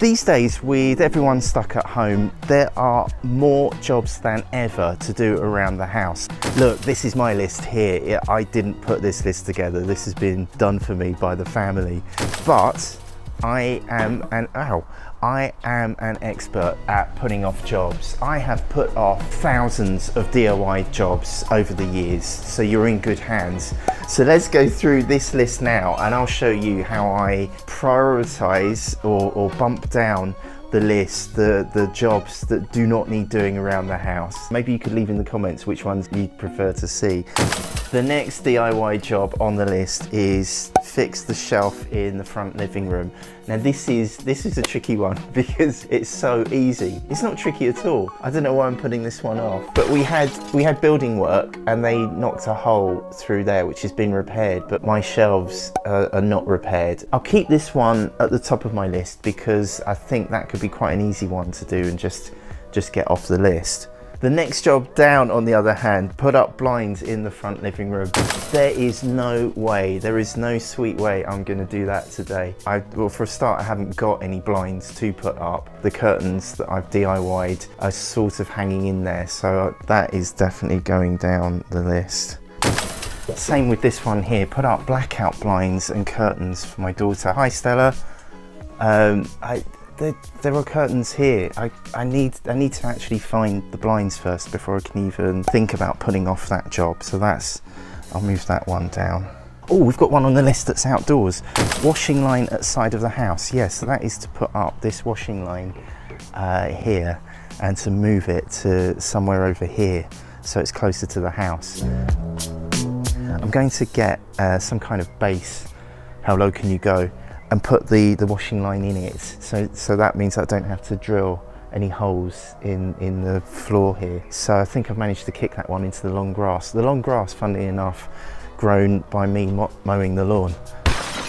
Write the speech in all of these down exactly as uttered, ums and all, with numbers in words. These days, with everyone stuck at home, there are more jobs than ever to do around the house. Look, this is my list here. I didn't put this list together. This has been done for me by the family. But I am an, ow, I am an expert at putting off jobs. I have put off thousands of D I Y jobs over the years, so you're in good hands. So let's go through this list now and I'll show you how I prioritize or, or bump down the list, the, the jobs that do not need doing around the house. Maybe you could leave in the comments which ones you'd prefer to see. The next D I Y job on the list is fix the shelf in the front living room. Now this is, this is a tricky one because it's so easy. It's not tricky at all. I don't know why I'm putting this one off, but we had, we had building work and they knocked a hole through there, which has been repaired, but my shelves uh, are not repaired. I'll keep this one at the top of my list because I think that could be quite an easy one to do and just, just get off the list. The next job down, on the other hand, put up blinds in the front living room. There is no way, there is no sweet way I'm gonna do that today. I, well, for a start, I haven't got any blinds to put up. The curtains that I've D I Y'd are sort of hanging in there, so that is definitely going down the list. Same with this one here, put up blackout blinds and curtains for my daughter. Hi, Stella. Um, I, There, there are curtains here. I, I need I need to actually find the blinds first before I can even think about putting off that job. So that's, I'll move that one down. Oh, we've got one on the list that's outdoors. Washing line at side of the house. Yes, so that is to put up this washing line uh, here and to move it to somewhere over here so it's closer to the house. I'm going to get uh, some kind of base. How low can you go? And put the, the washing line in it. So, so that means I don't have to drill any holes in, in the floor here. So I think I've managed to kick that one into the long grass. The long grass, funnily enough, grown by me mowing the lawn.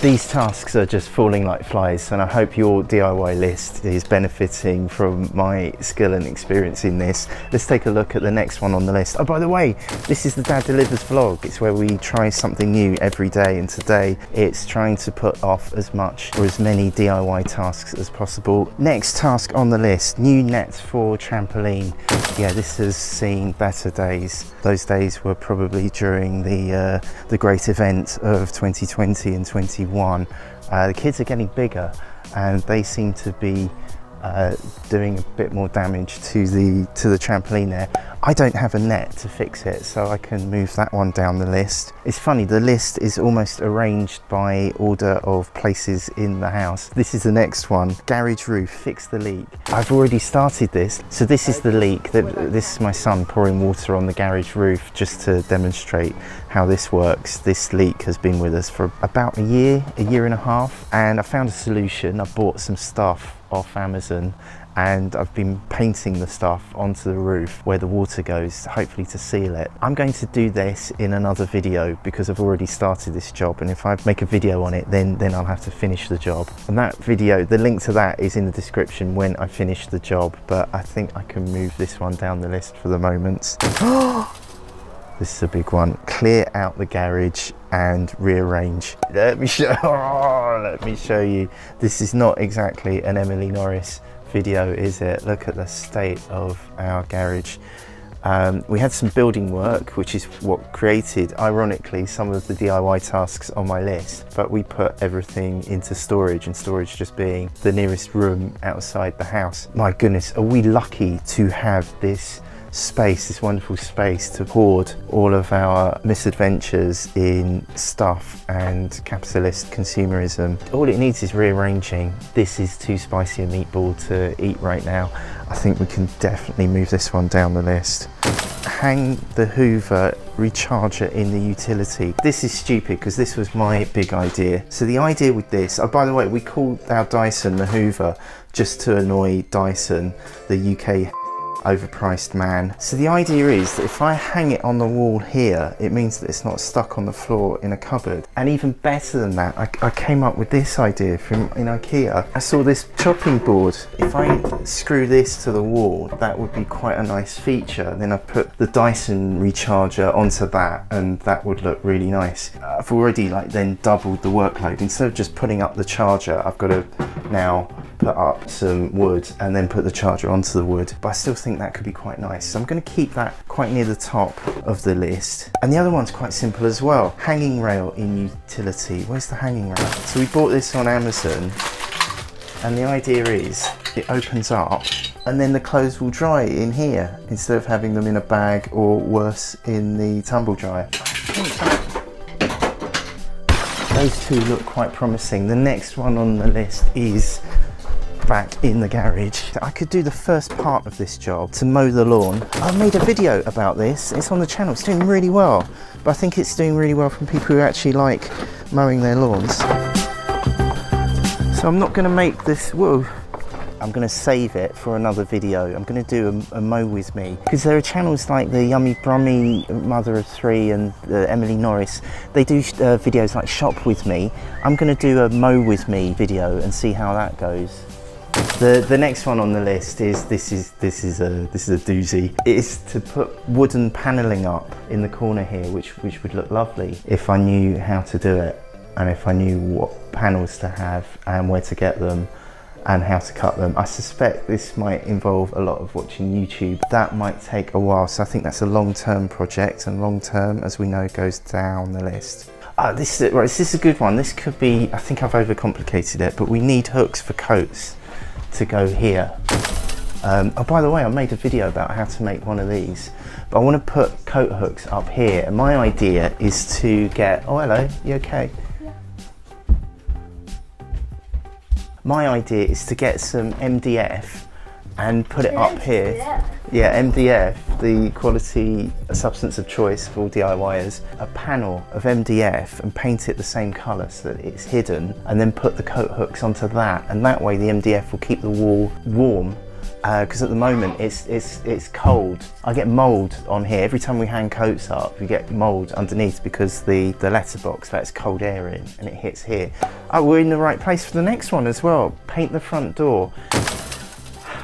These tasks are just falling like flies, and I hope your D I Y list is benefiting from my skill and experience in this. Let's take a look at the next one on the list. Oh, by the way, this is the Dad Delivers vlog. It's where we try something new every day, and today it's trying to put off as much or as many D I Y tasks as possible. Next task on the list, new nets for trampoline. Yeah, this has seen better days. Those days were probably during the, uh, the great event of twenty twenty and twenty twenty-one. Uh, the kids are getting bigger and they seem to be uh, doing a bit more damage to the to the trampoline there. I don't have a net to fix it, so I can move that one down the list. It's funny, the list is almost arranged by order of places in the house. This is the next one, garage roof, fix the leak. I've already started this. So this is the leak, that, this is my son pouring water on the garage roof just to demonstrate how this works. This leak has been with us for about a year, a year and a half, and I found a solution. I bought some stuff off Amazon and I've been painting the stuff onto the roof where the water goes, hopefully to seal it. I'm going to do this in another video because I've already started this job, and if I make a video on it, then, then I'll have to finish the job. And that video, the link to that is in the description when I finish the job, but I think I can move this one down the list for the moment. This is a big one. Clear out the garage and rearrange. Let me show, oh, let me show you. This is not exactly an Emily Norris video, is it? Look at the state of our garage. Um, we had some building work, which is what created, ironically, some of the D I Y tasks on my list, but we put everything into storage, and storage just being the nearest room outside the house. My goodness, are we lucky to have this space, this wonderful space to hoard all of our misadventures in stuff and capitalist consumerism. All it needs is rearranging. This is too spicy a meatball to eat right now. I think we can definitely move this one down the list. Hang the Hoover recharger in the utility. This is stupid because this was my big idea. So the idea with this, oh, by the way, we called our Dyson the Hoover just to annoy Dyson, the U K overpriced man. So the idea is that if I hang it on the wall here, it means that it's not stuck on the floor in a cupboard. And even better than that, I, I came up with this idea from in IKEA. I saw this chopping board. If I screw this to the wall, that would be quite a nice feature. Then I put the Dyson recharger onto that, and that would look really nice. I've already like then doubled the workload. Instead of just putting up the charger, I've got to now put up some wood and then put the charger onto the wood, but I still think that could be quite nice. So I'm going to keep that quite near the top of the list. And the other one's quite simple as well. Hanging rail in utility. Where's the hanging rail? So we bought this on Amazon, and the idea is it opens up and then the clothes will dry in here instead of having them in a bag or worse in the tumble dryer. Those two look quite promising. The next one on the list is back in the garage. I could do the first part of this job, to mow the lawn. I made a video about this, it's on the channel, it's doing really well. But I think it's doing really well from people who actually like mowing their lawns. So I'm not gonna make this, whoa. I'm going to save it for another video. I'm going to do a, a mow with me, because there are channels like the Yummy Brummie, Mother of Three, and uh, Emily Norris. They do uh, videos like Shop With Me. I'm going to do a mow with me video and see how that goes. The the next one on the list is this is this is a this is a doozy. It is to put wooden panelling up in the corner here, which which would look lovely if I knew how to do it, and if I knew what panels to have and where to get them and how to cut them. I suspect this might involve a lot of watching YouTube. That might take a while, so I think that's a long-term project, and long-term, as we know, goes down the list. Oh, this is, right, this is a good one. This could be, I think I've overcomplicated it, but we need hooks for coats to go here. Um, oh, by the way, I made a video about how to make one of these, but I want to put coat hooks up here. And my idea is to get, oh, hello, you okay? My idea is to get some M D F and put it up here. Yeah, M D F, the quality substance of choice for all DIYers. A panel of M D F and paint it the same colour so that it's hidden, and then put the coat hooks onto that, and that way the M D F will keep the wall warm, because uh, at the moment it's it's it's cold. I get mould on here every time we hang coats up. We get mould underneath because the the letterbox lets cold air in and it hits here. Oh, we're in the right place for the next one as well. Paint the front door.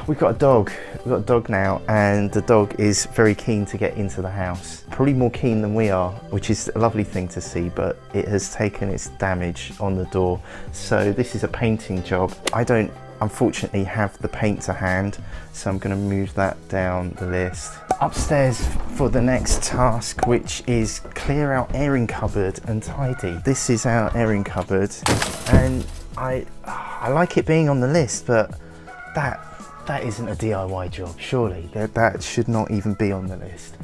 We've got a dog. We've got a dog now, and the dog is very keen to get into the house. Probably more keen than we are, which is a lovely thing to see, but it has taken its damage on the door. So this is a painting job. I don't unfortunately have the paint to hand, so I'm going to move that down the list. Upstairs for the next task, which is clear out airing cupboard and tidy. This is our airing cupboard, and I I like it being on the list, but that that isn't a D I Y job, surely. That, that should not even be on the list.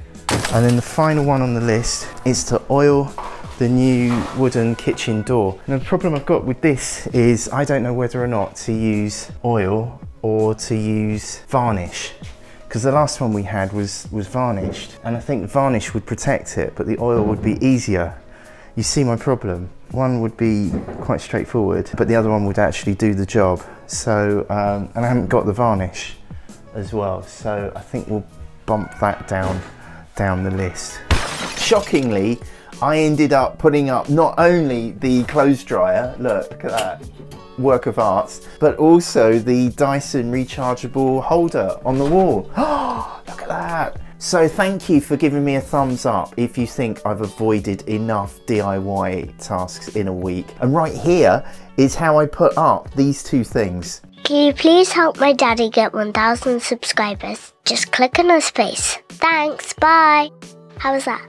And then the final one on the list is to oil the new wooden kitchen door. Now the problem I've got with this is I don't know whether or not to use oil or to use varnish, because the last one we had was, was varnished, and I think varnish would protect it, but the oil would be easier. You see my problem? One would be quite straightforward, but the other one would actually do the job. So, um, and I haven't got the varnish as well, so I think we'll bump that down, down the list. Shockingly, I ended up putting up not only the clothes dryer, look, look at that, work of art, but also the Dyson rechargeable holder on the wall. Oh, look at that. So thank you for giving me a thumbs up if you think I've avoided enough D I Y tasks in a week. And right here is how I put up these two things. Can you please help my daddy get one thousand subscribers? Just click on a space. Thanks, bye. How was that?